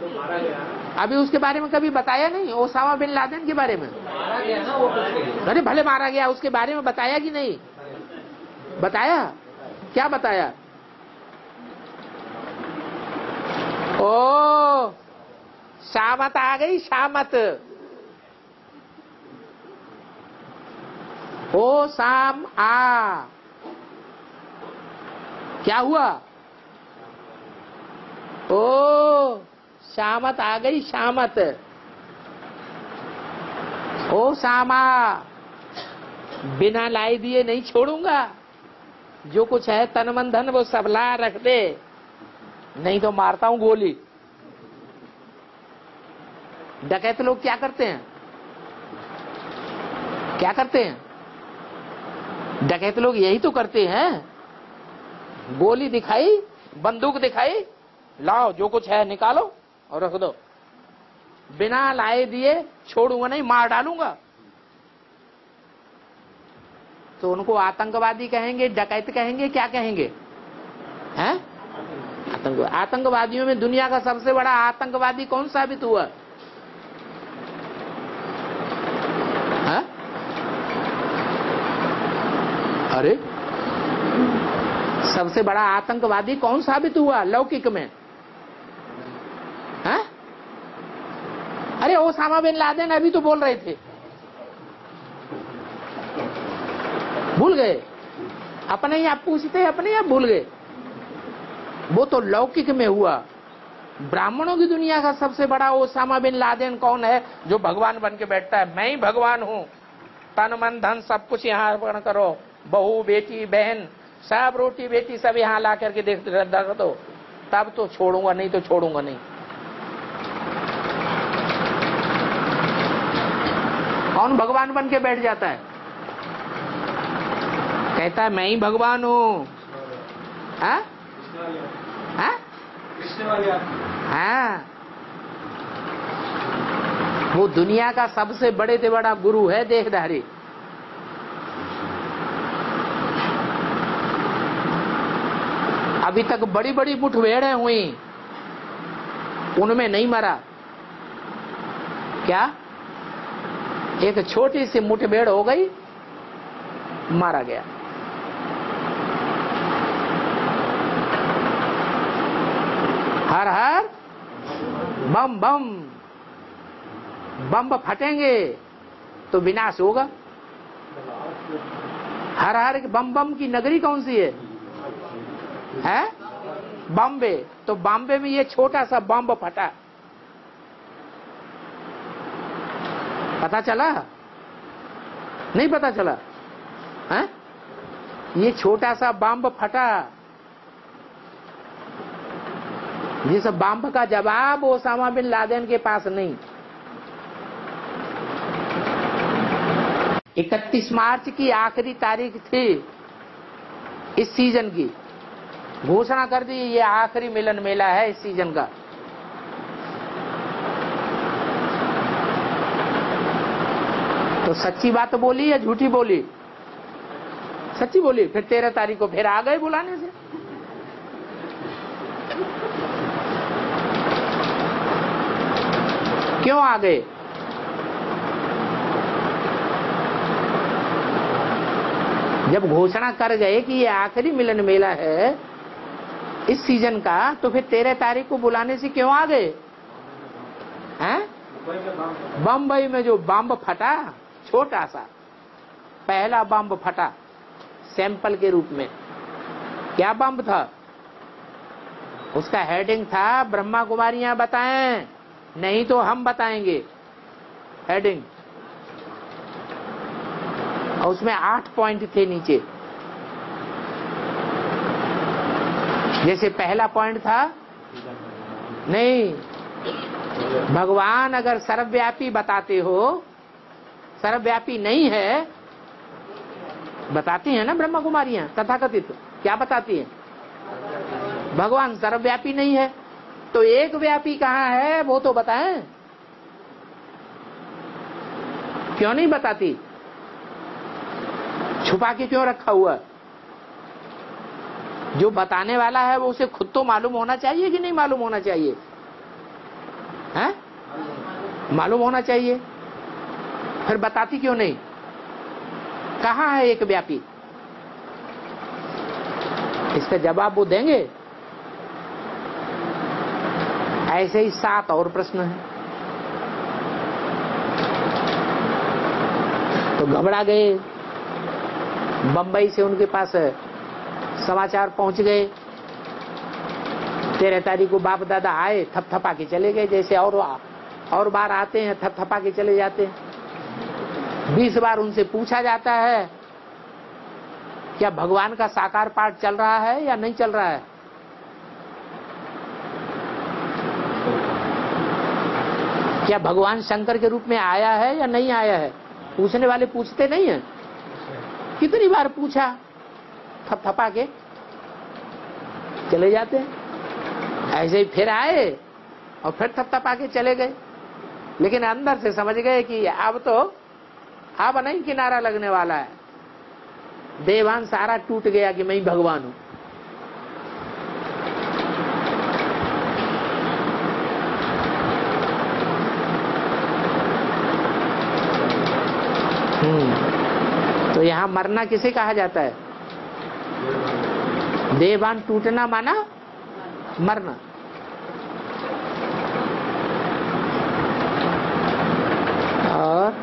तो मारा गया। अभी उसके बारे में कभी बताया नहीं, ओसामा बिन लादेन के बारे में। मारा गया ना वो। अरे भले मारा गया, उसके बारे में बताया कि नहीं? बताया? क्या बताया? ओ शामत आ गई, शामत। ओ साम आ, क्या हुआ? ओ शामत आ गई, शामत। ओ सामा, बिना लाई दिए नहीं छोड़ूंगा, जो कुछ है तन मन धन वो सब ला रख दे, नहीं तो मारता हूं गोली। डकैत लोग क्या करते हैं? क्या करते हैं? डकैत लोग यही तो करते हैं, गोली दिखाई, बंदूक दिखाई, लाओ जो कुछ है निकालो और रख दो, बिना लाए दिए छोड़ूंगा नहीं, मार डालूंगा। तो उनको आतंकवादी कहेंगे, डकैत कहेंगे, क्या कहेंगे? हैं? आतंकवादी। आतंकवादियों में दुनिया का सबसे बड़ा आतंकवादी कौन साबित हुआ? अरे सबसे बड़ा आतंकवादी कौन साबित हुआ लौकिक में? है? अरे ओसामा बिन लादेन अभी तो बोल रहे थे, भूल गए? अपने ही आप पूछते, अपने आप भूल गए। वो तो लौकिक में हुआ। ब्राह्मणों की दुनिया का सबसे बड़ा ओसामा बिन लादेन कौन है जो भगवान बन के बैठता है? मैं ही भगवान हूँ, तन मन धन सब कुछ यहाँ अर्पण करो, बहू बेटी बहन सब, रोटी बेटी सब यहाँ ला करके देख दो, तब तो छोड़ूंगा नहीं तो छोड़ूंगा नहीं। कौन भगवान बन के बैठ जाता है, कहता है मैं ही भगवान हूँ? हाँ, वो दुनिया का सबसे बड़े से बड़ा गुरु है देहधारी। अभी तक बड़ी बड़ी मुठभेड़ें हुई, उनमें नहीं मरा। क्या? एक छोटी सी मुठभेड़ हो गई, मारा गया। हर हर बम बम, बम फटेंगे तो विनाश होगा। हर हर बम बम की नगरी कौन सी है? है बॉम्बे। तो बॉम्बे में ये छोटा सा बम फटा, पता चला? नहीं पता चला है? ये छोटा सा बम फटा। जिस बम का जवाब ओसामा बिन लादेन के पास नहीं। इकतीस मार्च की आखिरी तारीख थी इस सीजन की, घोषणा कर दी ये आखिरी मिलन मेला है इस सीजन का। तो सच्ची बात बोली या झूठी बोली? सच्ची बोली। फिर तेरह तारीख को फिर आ गए बुलाने से। क्यों आ गए? जब घोषणा कर गए कि ये आखिरी मिलन मेला है इस सीजन का, तो फिर तेरह तारीख को बुलाने से क्यों आ गए? हैं? बम्बई में जो बम फटा, छोटा सा पहला बम फटा सैंपल के रूप में, क्या बम था? उसका हेडिंग था ब्रह्मा कुमारियां बताएं नहीं तो हम बताएंगे, हेडिंग। और उसमें आठ पॉइंट थे नीचे। जैसे पहला पॉइंट था नहीं, भगवान अगर सर्वव्यापी बताते हो, सर्वव्यापी नहीं है, बताती है ना ब्रह्मा कुमारियां तथाकथित, क्या बताती है? भगवान सर्वव्यापी नहीं है तो एक व्यापी कहाँ है वो तो बताएं। क्यों नहीं बताती? छुपा के क्यों रखा हुआ? जो बताने वाला है वो उसे खुद तो मालूम होना चाहिए कि नहीं मालूम होना चाहिए? हैं? मालूम होना चाहिए, फिर बताती क्यों नहीं? कहाँ है एक व्यापी? इसका जवाब वो देंगे। ऐसे ही सात और प्रश्न हैं। तो घबरा गए, बम्बई से उनके पास समाचार पहुंच गए, तेरह तारीख को बाप दादा आए, थपथपा के चले गए, जैसे और और बार आते हैं थपथपा के चले जाते हैं। बीस बार उनसे पूछा जाता है क्या भगवान का साकार पाठ चल रहा है या नहीं चल रहा है? क्या भगवान शंकर के रूप में आया है या नहीं आया है? पूछने वाले पूछते नहीं है? कितनी बार पूछा, थपथपा के चले जाते हैं। ऐसे ही फिर आए और फिर थपथपा के चले गए, लेकिन अंदर से समझ गए कि अब तो अब नहीं किनारा लगने वाला है। देवान सारा टूट गया कि मैं भगवान हूं। तो यहाँ मरना किसे कहा जाता है? देहभान टूटना माना मरना। और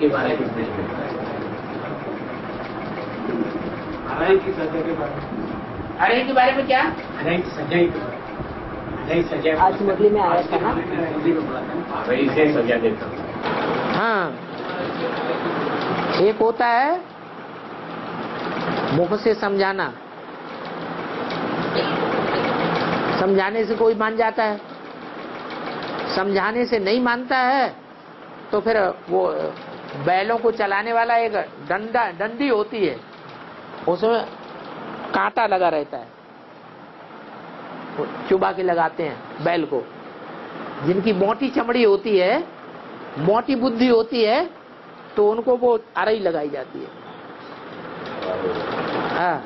के बारे में अराई की सजा के बारे में, अराई के बारे में क्या? अराई की सजा के बारे में, अराई सजा आज मुगली में आया था ना, अराई से सजा देता। हाँ, एक होता है मुख से समझाना, समझाने से कोई मान जाता है, समझाने से नहीं मानता है तो फिर वो बैलों को चलाने वाला एक डंडा डंडी होती है, उसमें कांटा लगा रहता है, चुबा के लगाते हैं बैल को। जिनकी मोटी चमड़ी होती है, मोटी बुद्धि होती है, तो उनको वो अरई लगाई जाती है। हाँ,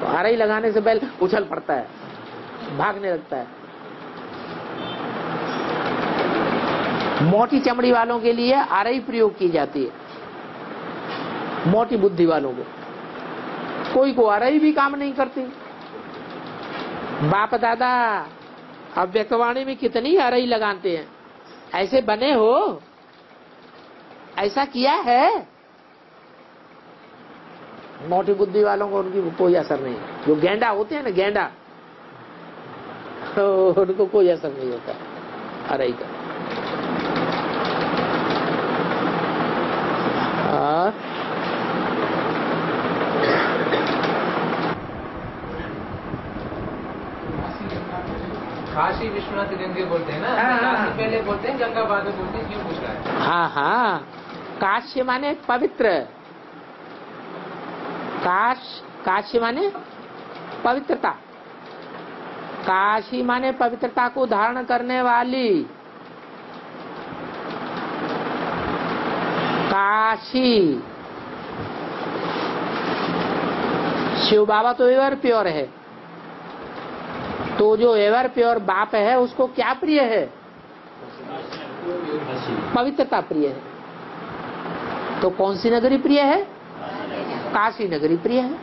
तो अरई लगाने से बैल उछल पड़ता है, भागने लगता है। मोटी चमड़ी वालों के लिए आरई प्रयोग की जाती है, मोटी बुद्धि वालों को। कोई को आरई भी काम नहीं करती। बाप दादा अव्यक्तवाणी में कितनी आरई लगाते हैं, ऐसे बने हो, ऐसा किया है। मोटी बुद्धि वालों को उनकी कोई असर नहीं। जो गेंडा होते हैं ना, गेंडा, तो उनको कोई असर नहीं होता आरई का। जी विश्वनाथ जी बोलते हैं ना, पहले बोलते हैं गंगा बाद में बोलते हैं, क्यों पूछ रहा है? हाँ हाँ, काशी माने पवित्र, काश काशी माने पवित्रता, काशी माने पवित्रता को धारण करने वाली, काशी। शिव बाबा तो एवर प्योर है, तो जो एवर प्योर बाप है उसको क्या प्रिय है? पवित्रता प्रिय है। तो कौन सी नगरी प्रिय है? काशी नगरी प्रिय है।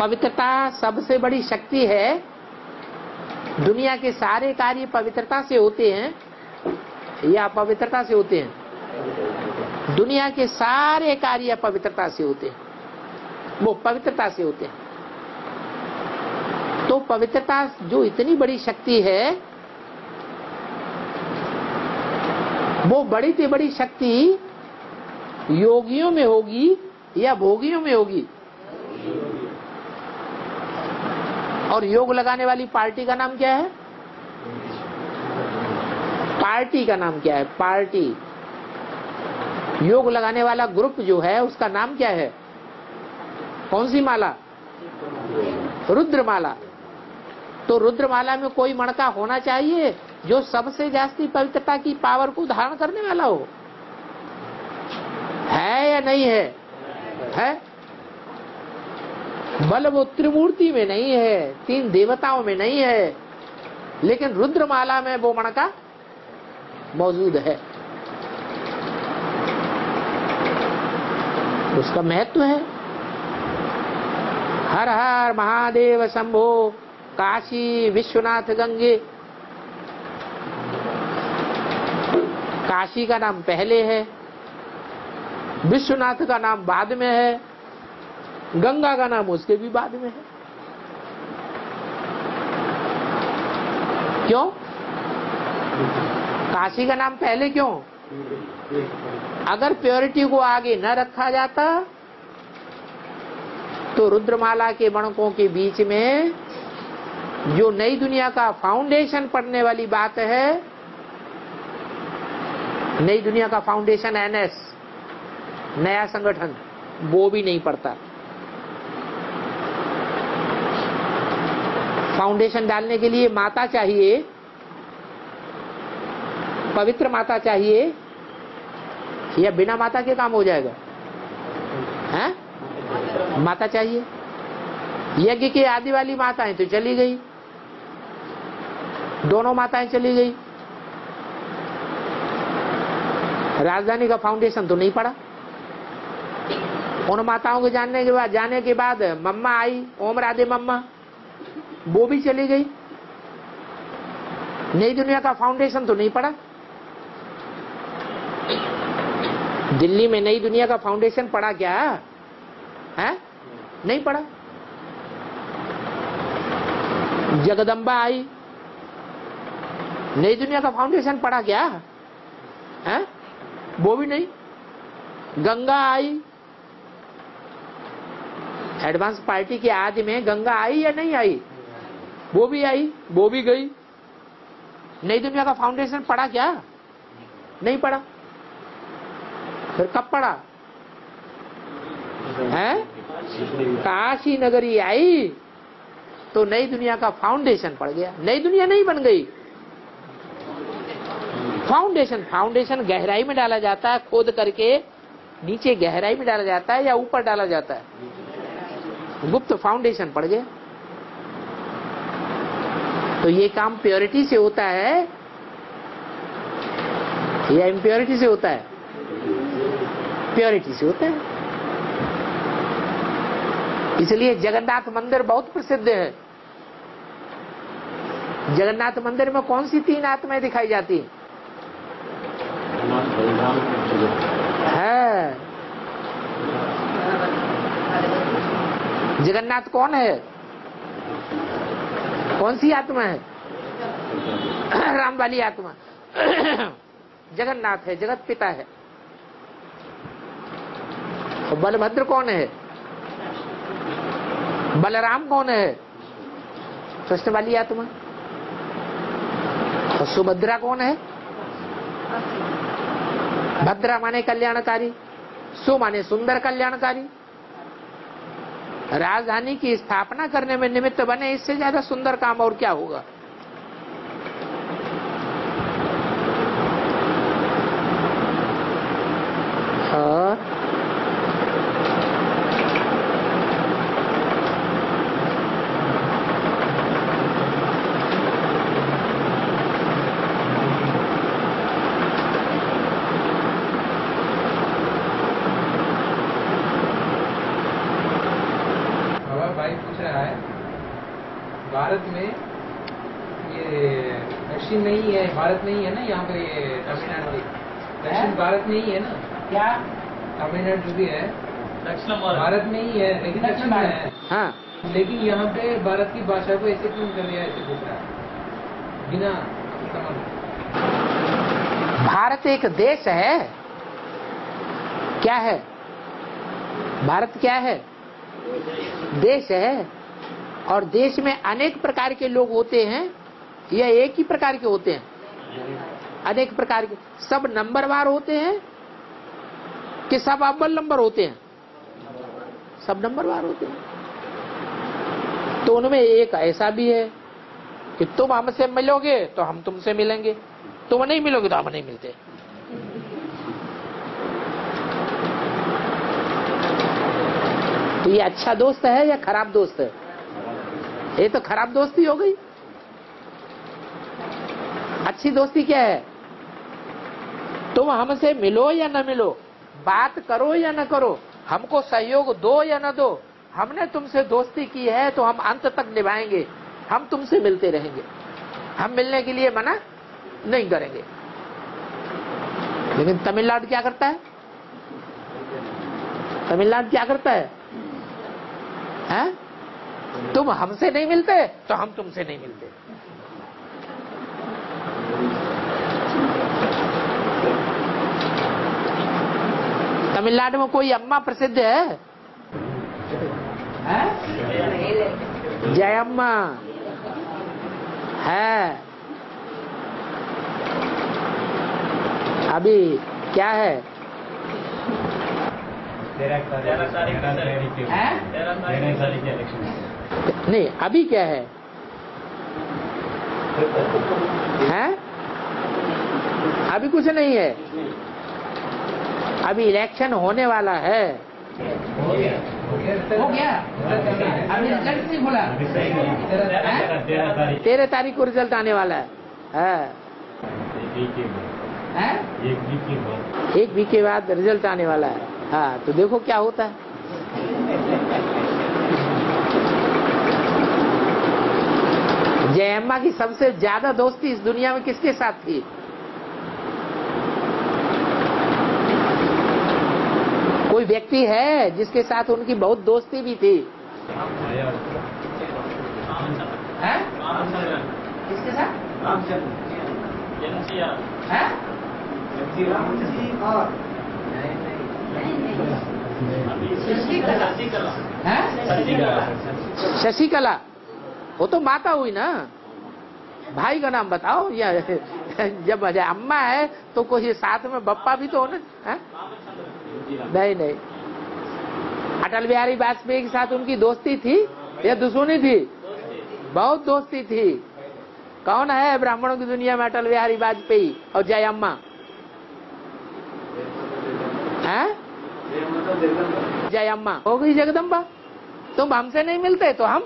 पवित्रता सबसे बड़ी शक्ति है, दुनिया के सारे कार्य पवित्रता से होते हैं या अपवित्रता से होते हैं? दुनिया के सारे कार्य पवित्रता से होते हैं, वो पवित्रता से होते हैं। तो पवित्रता जो इतनी बड़ी शक्ति है, वो बड़ी से बड़ी शक्ति योगियों में होगी या भोगियों में होगी? और योग लगाने वाली पार्टी का नाम क्या है? पार्टी का नाम क्या है? पार्टी। योग लगाने वाला ग्रुप जो है उसका नाम क्या है? कौन सी माला? रुद्र माला। तो रुद्र माला में कोई मणका होना चाहिए जो सबसे जास्ती पवित्रता की पावर को धारण करने वाला हो, है या नहीं है? है, बल वो त्रिमूर्ति में नहीं है, तीन देवताओं में नहीं है, लेकिन रुद्रमाला में वो मणका मौजूद है, उसका महत्व है। हर हर महादेव शंभो, काशी विश्वनाथ गंगे। काशी का नाम पहले है, विश्वनाथ का नाम बाद में है, गंगा का नाम उसके भी बाद में है। क्यों? काशी का नाम पहले क्यों? अगर प्योरिटी को आगे न रखा जाता तो रुद्रमाला के मणकों के बीच में जो नई दुनिया का फाउंडेशन पड़ने वाली बात है, नई दुनिया का फाउंडेशन एन एस, नया संगठन, वो भी नहीं पड़ता। फाउंडेशन डालने के लिए माता चाहिए, पवित्र माता चाहिए, या बिना माता के काम हो जाएगा? हैं? माता चाहिए। यज्ञ की आदि वाली माताएं तो चली गई, दोनों माताएं चली गई, राजधानी का फाउंडेशन तो नहीं पड़ा। उन माताओं के जानने के बाद जाने के बाद मम्मा आई, ओम राधे मम्मा, वो भी चली गई, नई दुनिया का फाउंडेशन तो नहीं पड़ा। दिल्ली में नई दुनिया का फाउंडेशन पड़ा क्या? है? नहीं पड़ा। जगदम्बा आई, नई दुनिया का फाउंडेशन पड़ा क्या? है? वो भी नहीं। गंगा आई, एडवांस पार्टी के आदि में गंगा आई या नहीं आई? वो भी आई, वो भी गई, नई दुनिया का फाउंडेशन पड़ा क्या? नहीं पड़ा। फिर कब पड़ा? है? काशी नगरी आई तो नई दुनिया का फाउंडेशन पड़ गया। नई दुनिया नहीं बन गई, फाउंडेशन। फाउंडेशन गहराई में डाला जाता है, खोद करके नीचे गहराई में डाला जाता है या ऊपर डाला जाता है? गुप्त फाउंडेशन पड़ गया। तो ये काम प्योरिटी से होता है या इम्प्योरिटी से होता है? प्योरिटी से होता है। इसलिए जगन्नाथ मंदिर बहुत प्रसिद्ध है। जगन्नाथ मंदिर में कौन सी तीन आत्माएं दिखाई जाती है? है। जगन्नाथ कौन है? कौन सी आत्मा है? राम वाली आत्मा जगन्नाथ है, जगत पिता है। और बलभद्र कौन है? बलराम कौन है? सोचने वाली आत्मा। और सुभद्रा कौन है? भद्रा माने कल्याणकारी, सु माने सुंदर कल्याणकारी। राजधानी की स्थापना करने में निमित्त बने, इससे ज्यादा सुंदर काम और क्या होगा? भारत नहीं है ना, यहाँ पे तमिलनाडु दक्षिण भारत में ही है ना? क्या तमिलनाडु भी है दक्षिण भारत में ही है, लेकिन दक्षिण में है। हाँ, लेकिन यहाँ पे भारत की भाषा को ऐसे क्यों कर लिया? ऐसे दूसरा बिना समझ। भारत एक देश है, क्या है भारत? क्या है? देश है। और देश में अनेक प्रकार के लोग होते हैं या एक ही प्रकार के होते हैं? अनेक प्रकार के। सब नंबरवार होते हैं कि सब अव्वल नंबर होते हैं? सब नंबरवार होते हैं। तो उनमें एक ऐसा भी है कि तुम हमसे मिलोगे तो हम तुमसे मिलेंगे, तुम नहीं मिलोगे तो हम नहीं मिलते। तो ये अच्छा दोस्त है या खराब दोस्त है? ये तो खराब दोस्ती हो गई। अच्छी दोस्ती क्या है? तुम हमसे मिलो या न मिलो, बात करो या न करो, हमको सहयोग दो या न दो, हमने तुमसे दोस्ती की है तो हम अंत तक निभाएंगे, हम तुमसे मिलते रहेंगे, हम मिलने के लिए मना नहीं करेंगे। लेकिन तमिलनाडु क्या करता है? तमिलनाडु क्या करता है? हैं? तुम हमसे नहीं मिलते तो हम तुमसे नहीं मिलते। तमिलनाडु में कोई अम्मा प्रसिद्ध है? जयअम्मा है। अभी क्या है? नहीं, अभी क्या है? है? अभी कुछ नहीं है। अभी इलेक्शन होने वाला है। हो गया, हो गया। अभी रिजल्ट नहीं खुला। तेरह तारीख को रिजल्ट आने वाला है। हाँ, एक वीक के बाद रिजल्ट आने वाला है। हाँ, तो देखो क्या होता है। जयअम्मा की सबसे ज्यादा दोस्ती इस दुनिया में किसके साथ थी? कोई व्यक्ति है जिसके साथ उनकी बहुत दोस्ती भी थी? है? किसके साथ? शशिकला। वो तो माता हुई ना। भाई का नाम बताओ। या जब अम्मा है तो कोई साथ में बप्पा भी तो हो ना। नहीं नहीं, अटल बिहारी वाजपेयी के साथ उनकी दोस्ती थी या दुश्मनी थी? बहुत दोस्ती थी। कौन है ब्राह्मणों की दुनिया में अटल बिहारी वाजपेयी और जयअम्मा? हैं? जयअम्मा हो गई जगदम्बा। तुम हमसे नहीं मिलते तो हम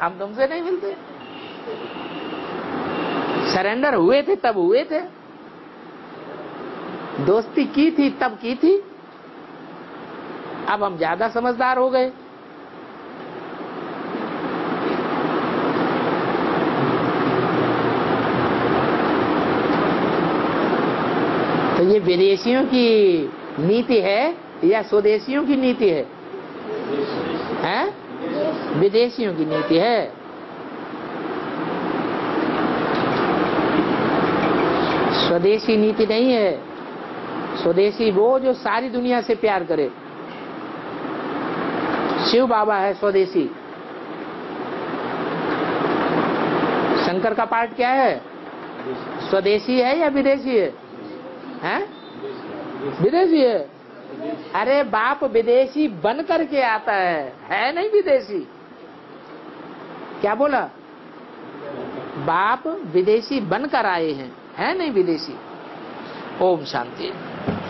हम तुमसे नहीं मिलते। सरेंडर हुए थे तब हुए थे, दोस्ती की थी तब की थी। अब हम ज्यादा समझदार हो गए। तो ये विदेशियों की नीति है या स्वदेशियों की नीति है? हैं? विदेशियों की नीति है। स्वदेशी नीति नहीं है। स्वदेशी वो जो सारी दुनिया से प्यार करे। शिव बाबा है स्वदेशी। शंकर का पार्ट क्या है? स्वदेशी है या विदेशी है? हैं? विदेशी है। अरे बाप विदेशी बन करके आता है, है नहीं विदेशी। क्या बोला? बाप विदेशी बनकर आए हैं, है नहीं विदेशी। ओम शांति।